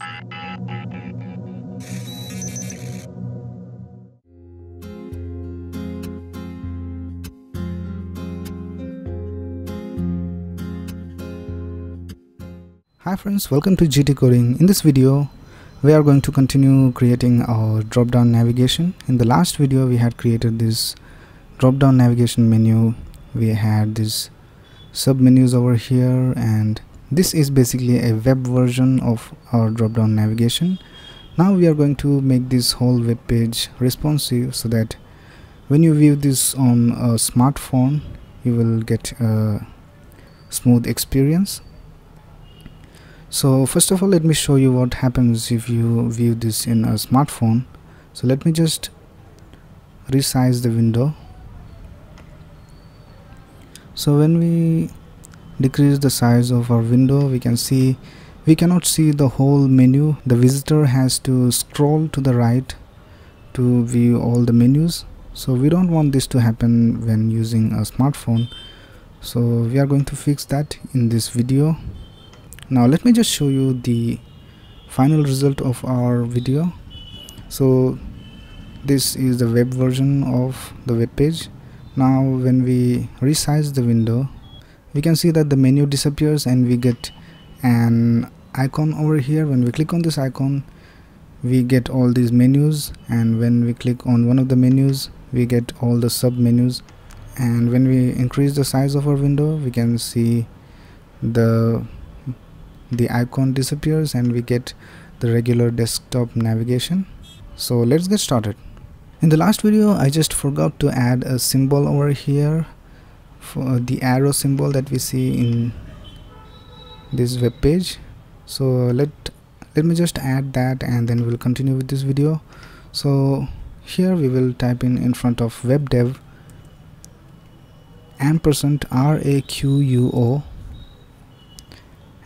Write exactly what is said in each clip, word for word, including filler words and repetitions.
Hi friends, welcome to G T Coding. In this video, we are going to continue creating our drop-down navigation. In the last video, we had created this drop-down navigation menu. We had these sub-menus over here, and this is basically a web version of our drop-down navigation. Now we are going to make this whole web page responsive so that when you view this on a smartphone, you will get a smooth experience. So first of all, let me show you what happens if you view this in a smartphone. So let me just resize the window. So when we decrease the size of our window, we can see we cannot see the whole menu. The visitor has to scroll to the right to view all the menus. So we don't want this to happen when using a smartphone. So we are going to fix that in this video. Now let me just show you the final result of our video. So this is the web version of the web page. Now when we resize the window, we can see that the menu disappears and we get an icon over here. When we click on this icon, we get all these menus, and when we click on one of the menus, we get all the sub menus. And when we increase the size of our window, we can see the the icon disappears and we get the regular desktop navigation. So let's get started. In the last video, I just forgot to add a symbol over here for the arrow symbol that we see in this web page. So let let me just add that, and then we'll continue with this video. So here we will type in in front of web dev ampersand R A Q U O,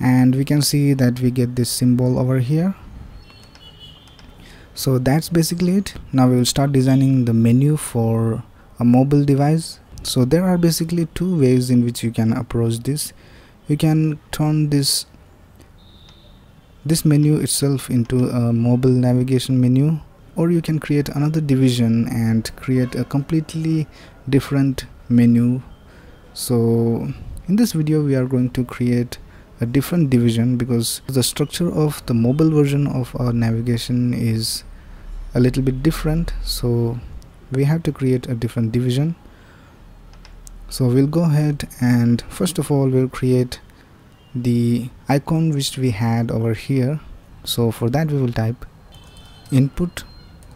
and we can see that we get this symbol over here. So that's basically it. Now we will start designing the menu for a mobile device. So there are basically two ways in which you can approach this. You can turn this this menu itself into a mobile navigation menu, or you can create another division and create a completely different menu. So in this video, we are going to create a different division because the structure of the mobile version of our navigation is a little bit different, so we have to create a different division. So we'll go ahead and first of all we'll create the icon which we had over here. So for that we will type input,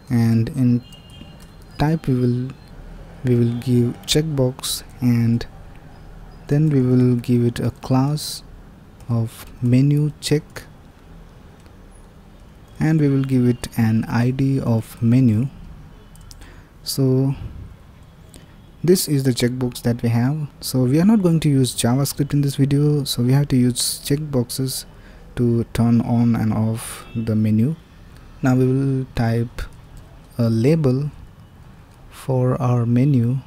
and in type we will we will give checkbox, and then we will give it a class of menu check, and we will give it an I D of menu. So this is the checkbox that we have. So we are not going to use JavaScript in this video, so we have to use checkboxes to turn on and off the menu. Now we will type a label for our menu,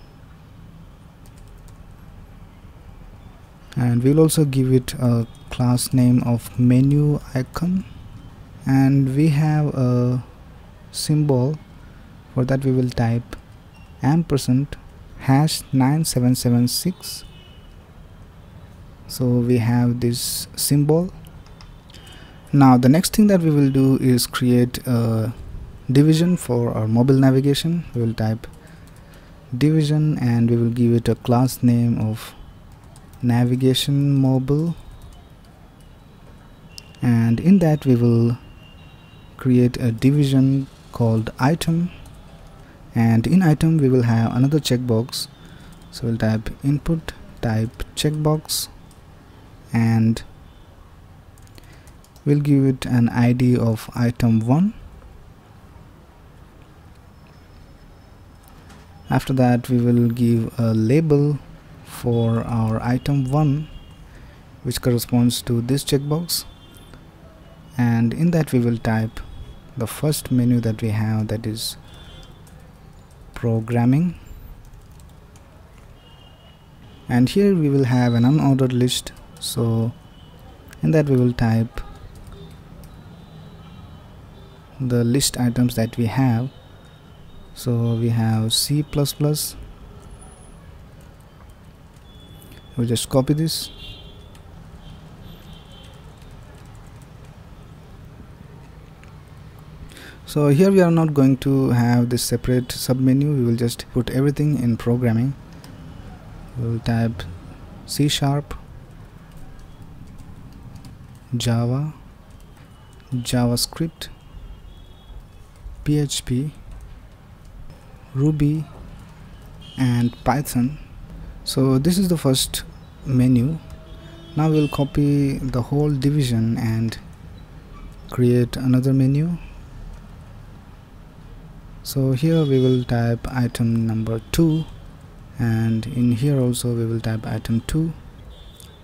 and we'll also give it a class name of menu icon, and we have a symbol. For that we will type ampersand hash nine seven seven six. So we have this symbol. Now the next thing that we will do is create a division for our mobile navigation. We will type division, and we will give it a class name of navigation mobile, and in that we will create a division called item, and in item we will have another checkbox. So we'll type input, type checkbox, and we'll give it an I D of item one. After that we will give a label for our item one, which corresponds to this checkbox, and in that we will type the first menu that we have, that is programming, and here we will have an unordered list. So in that we will type the list items that we have. So we have C plus plus. We'll just copy this. So here we are not going to have this separate submenu. We will just put everything in programming. We will type C sharp, Java, JavaScript, P H P, Ruby and Python. So this is the first menu. Now we'll copy the whole division and create another menu. So here we will type item number two, and in here also we will type item two.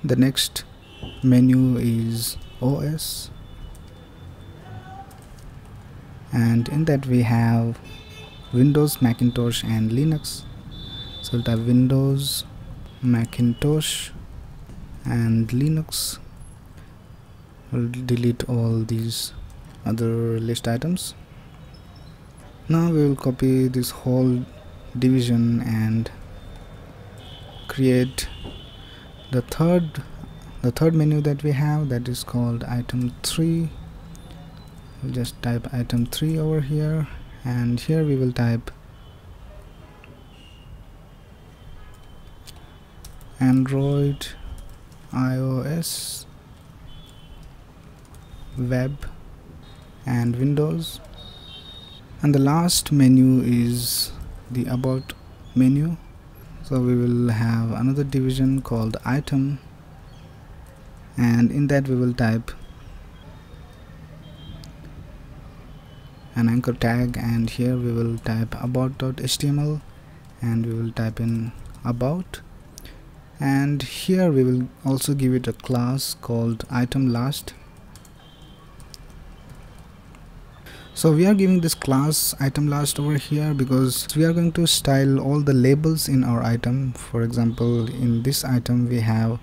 The next menu is O S, and in that we have Windows, Macintosh and Linux. So we'll type Windows, Macintosh and Linux. We'll delete all these other list items. Now we will copy this whole division and create the third the third menu that we have, that is called item three. We'll just type item three over here, and here we will type Android, iOS, web and Windows. And the last menu is the about menu. So we will have another division called item, and in that we will type an anchor tag, and here we will type about dot H T M L, and we will type in about, and here we will also give it a class called item last. So we are giving this class item last over here because we are going to style all the labels in our item. For example, in this item we have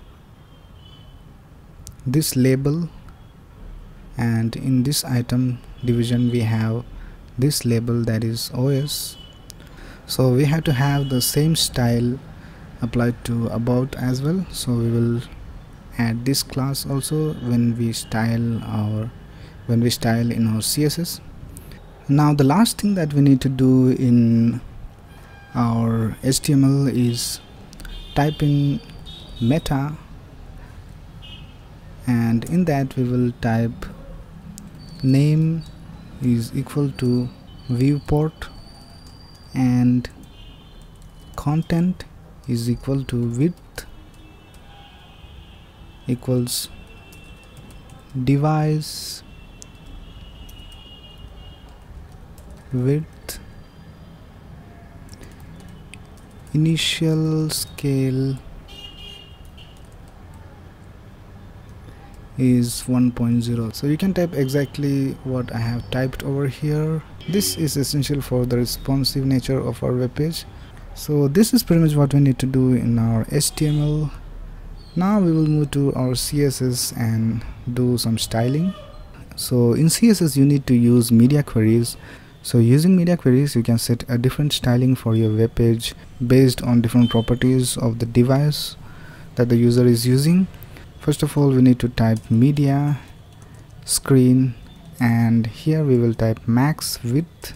this label, and in this item division we have this label, that is O S. So we have to have the same style applied to about as well. So we will add this class also when we style our when we style in our C S S. Now the last thing that we need to do in our H T M L is type in meta, and in that we will type name is equal to viewport and content is equal to width equals device width, initial scale is one point zero. So you can type exactly what I have typed over here. This is essential for the responsive nature of our web page. So this is pretty much what we need to do in our H T M L. Now we will move to our C S S and do some styling. So in C S S you need to use media queries. So using media queries you can set a different styling for your web page based on different properties of the device that the user is using. First of all, we need to type media screen, and here we will type max width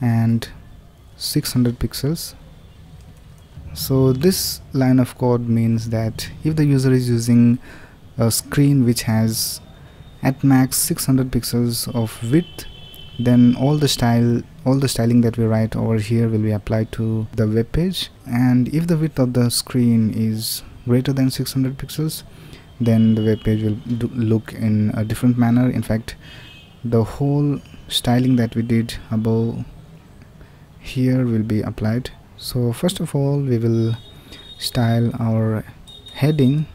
and six hundred pixels. So this line of code means that if the user is using a screen which has at max six hundred pixels of width, then all the style all the styling that we write over here will be applied to the web page. And if the width of the screen is greater than six hundred pixels, then the web page will do look in a different manner. In fact, the whole styling that we did above here will be applied. So first of all, we will style our heading.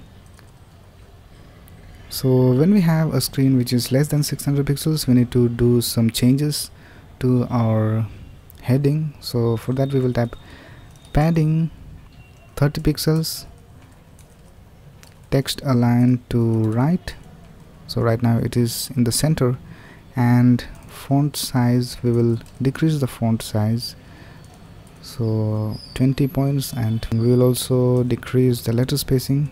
So when we have a screen which is less than six hundred pixels, we need to do some changes to our heading. So for that we will type padding thirty pixels, text aligned to right. So right now it is in the center, and font size, we will decrease the font size, so twenty points, and we will also decrease the letter spacing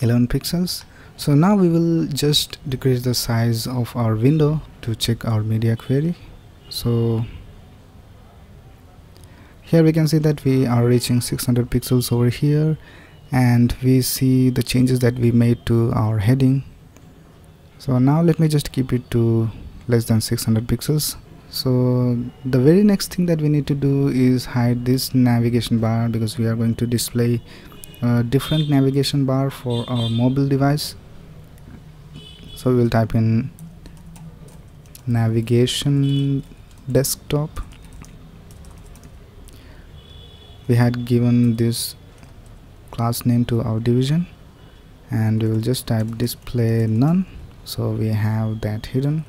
eleven pixels. So now we will just decrease the size of our window to check our media query. So here we can see that we are reaching six hundred pixels over here, and we see the changes that we made to our heading. So now let me just keep it to less than six hundred pixels. So the very next thing that we need to do is hide this navigation bar, because we are going to display a different navigation bar for our mobile device. So we will type in navigation desktop. We had given this class name to our division, and we will just type display none, so we have that hidden.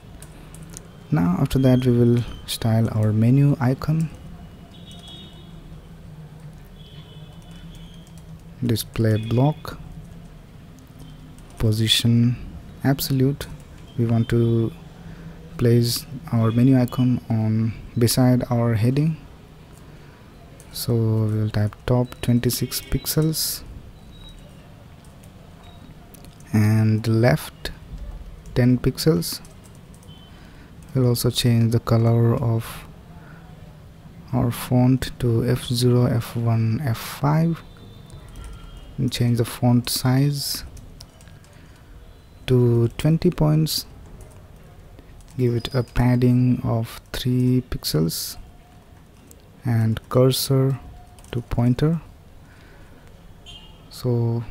Now after that we will style our menu icon display block, position absolute. We want to place our menu icon on beside our heading, so we will type top twenty-six pixels and left ten pixels. We'll also change the color of our font to F zero, F one, F five, and change the font size to twenty points, give it a padding of three pixels, and cursor to pointer. So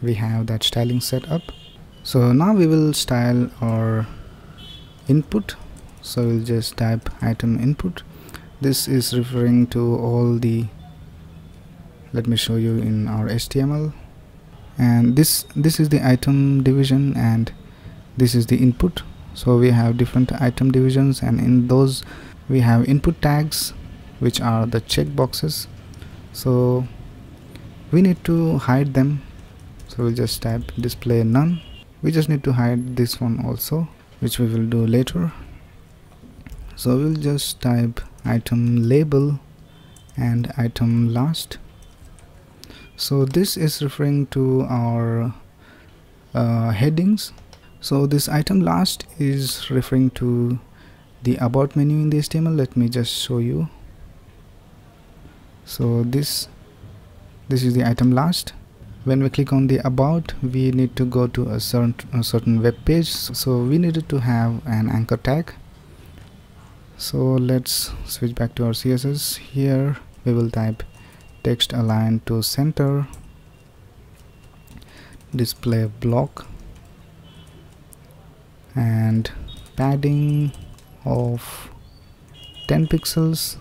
we have that styling set up. So now we will style our input, so we'll just type item input. This is referring to all the, let me show you in our H T M L, and this this is the item division and this is the input. So we have different item divisions, and in those we have input tags, which are the checkboxes, so we need to hide them. So we'll just type display none. We just need to hide this one also, which we will do later. So we'll just type item label and item last. So this is referring to our uh, headings. So this item last is referring to the about menu in the H T M L. Let me just show you. So this this is the item last. When we click on the about, we need to go to a certain a certain web page, so we needed to have an anchor tag. So let's switch back to our C S S. Here we will type text align to center display block and padding of ten pixels,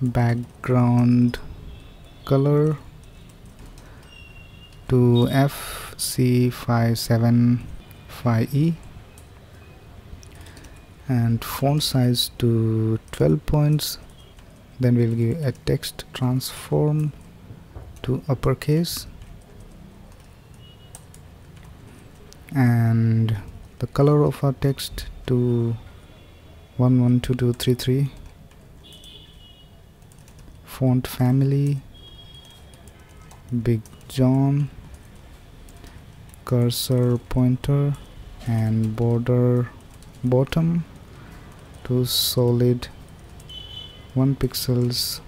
background color to F C five seven five E and font size to twelve points. Then we'll give a text transform to uppercase, and the color of our text to one one two two three three. Font family Big John, cursor pointer, and border bottom to solid one pixels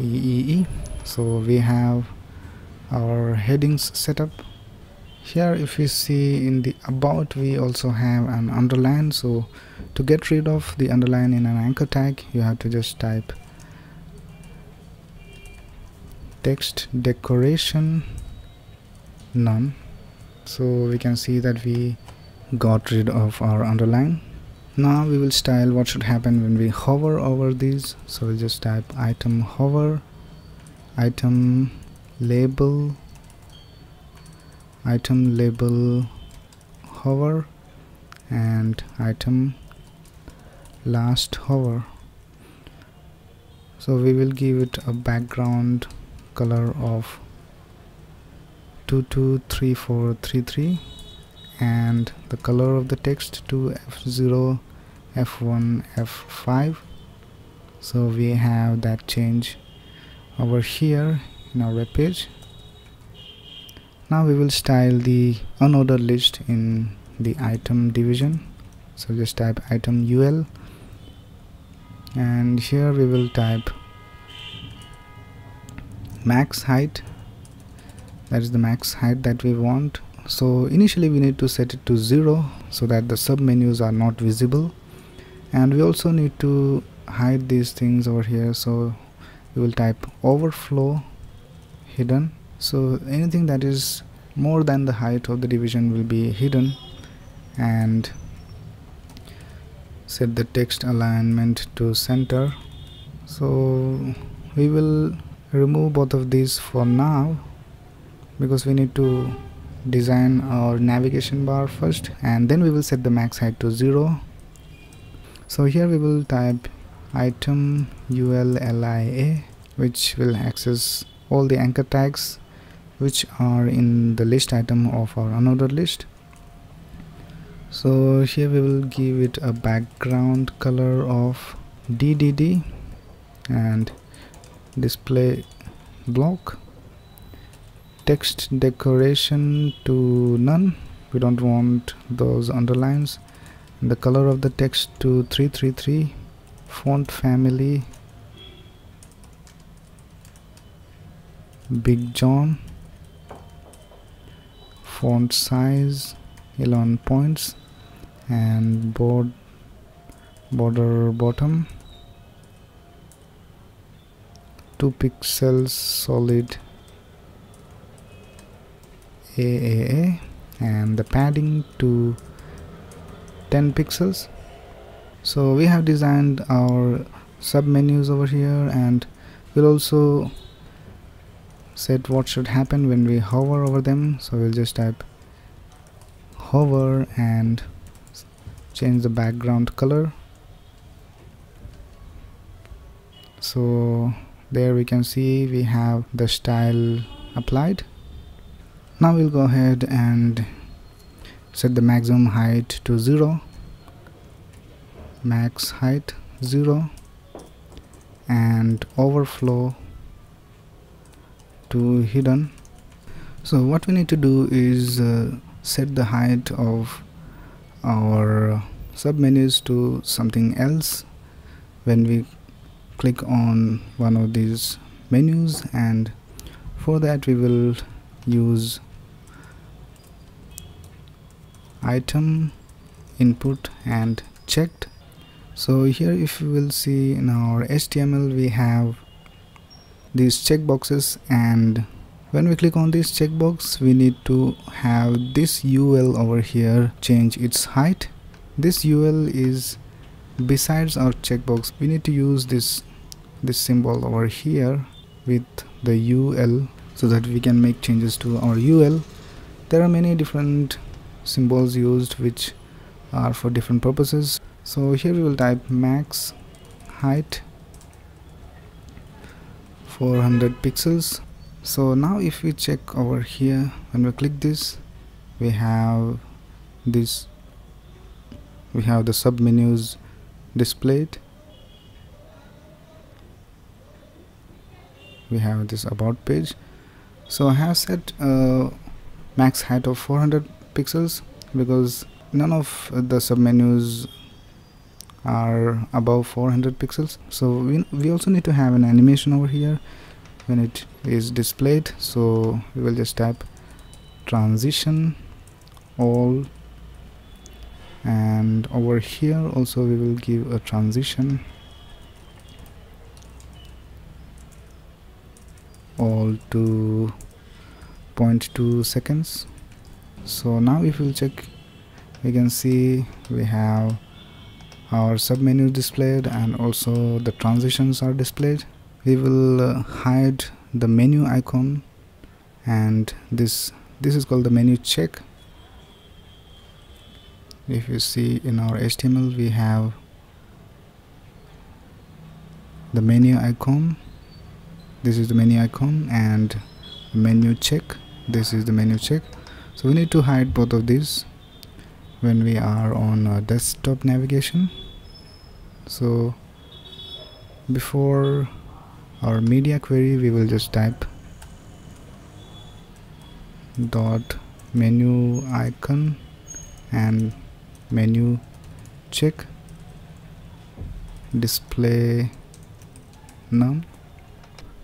E E E. So we have our headings set up. Here if you see in the about, we also have an underline, so to get rid of the underline in an anchor tag, you have to just type text decoration none. So we can see that we got rid of our underline. Now we will style what should happen when we hover over these. So we'll just type item hover, item label, item label hover, and item last hover. So we will give it a background color of two two three four three three and the color of the text to F zero, F one, F five. So we have that change over here in our web page. Now we will style the unordered list in the item division. So just type item U L, and here we will type max height. That is the max height that we want. So initially we need to set it to zero so that the sub menus are not visible, and we also need to hide these things over here. So we will type overflow hidden, so anything that is more than the height of the division will be hidden, and set the text alignment to center. So we will remove both of these for now because we need to design our navigation bar first, and then we will set the max height to zero. So here we will type item U L L I A, which will access all the anchor tags which are in the list item of our unordered list. So here we will give it a background color of D D D and display block, text decoration to none, we don't want those underlines, and the color of the text to three three three, font family Big John, font size eleven points, and board border bottom two pixels solid triple A, and the padding to ten pixels. So we have designed our sub menus over here, and we'll also set what should happen when we hover over them. So we'll just type hover and change the background color. So there we can see we have the style applied. Now we'll go ahead and set the maximum height to zero, max height zero, and overflow to hidden. So what we need to do is uh, set the height of our submenus to something else when we click on one of these menus, and for that we will use item input and checked. So here if you will see in our H T M L we have these checkboxes, and when we click on this checkbox we need to have this U L over here change its height. This U L is besides our checkbox. We need to use this this symbol over here with the U L so that we can make changes to our U L. There are many different symbols used which are for different purposes. So here we will type max height four hundred pixels. So now if we check over here, when we click this, we have this we have the submenus displayed. We have this about page. So I have set uh, max height of four hundred pixels because none of the submenus are above four hundred pixels. So we, we also need to have an animation over here when it is displayed. So we will just type transition all, and over here also we will give a transition all to zero point two seconds. So now if we check, we can see we have our submenu displayed, and also the transitions are displayed. We will uh, hide the menu icon, and this this is called the menu check. If you see in our H T M L we have the menu icon. This is the menu icon, and menu check. This is the menu check. So we need to hide both of these when we are on uh, desktop navigation. So before our media query, we will just type dot menu icon and menu check display none.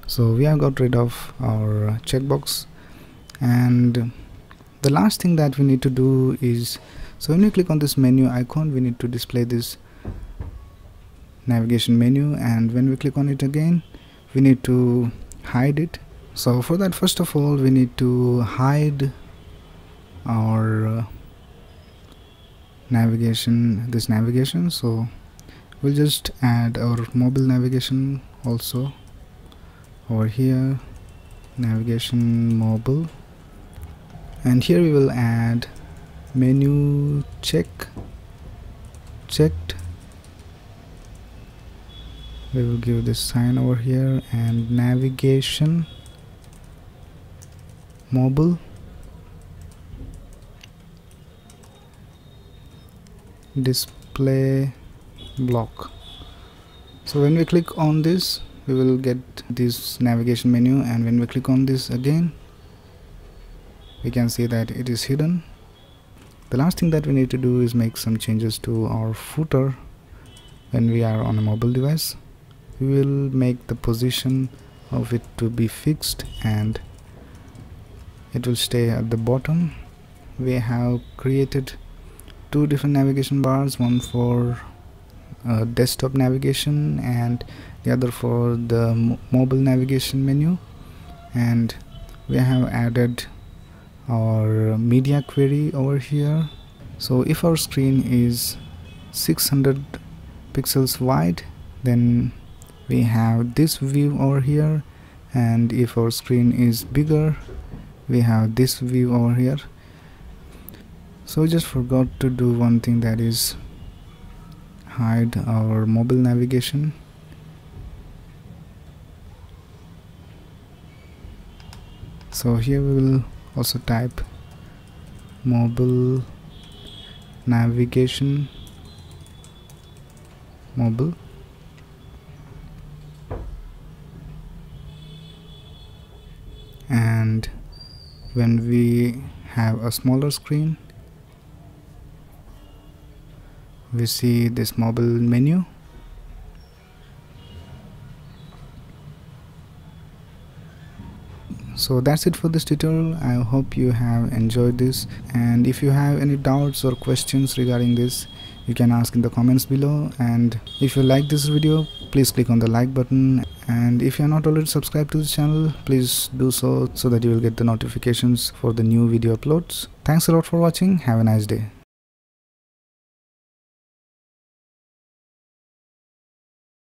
So we have got rid of our checkbox. And the last thing that we need to do is, so when you click on this menu icon, we need to display this navigation menu, and when we click on it again, we need to hide it. So for that, first of all, we need to hide our uh, navigation, this navigation. So we'll just add our mobile navigation also over here, navigation mobile, and here we will add menu check checked. We will give this sign over here and navigation mobile display block. So when we click on this, we will get this navigation menu, and when we click on this again, we can see that it is hidden. The last thing that we need to do is make some changes to our footer when we are on a mobile device. We will make the position of it to be fixed and it will stay at the bottom. We have created two different navigation bars, one for uh, desktop navigation and the other for the mo mobile navigation menu, and we have added our media query over here. So if our screen is six hundred pixels wide, then we have this view over here, and if our screen is bigger, we have this view over here. So just forgot to do one thing, that is hide our mobile navigation. So here we will also type mobile navigation mobile. And when we have a smaller screen, we see this mobile menu. So that's it for this tutorial. I hope you have enjoyed this, and if you have any doubts or questions regarding this, you can ask in the comments below. And if you like this video, please click on the like button, and if you are not already subscribed to this channel, please do so so that you will get the notifications for the new video uploads. Thanks a lot for watching. Have a nice day.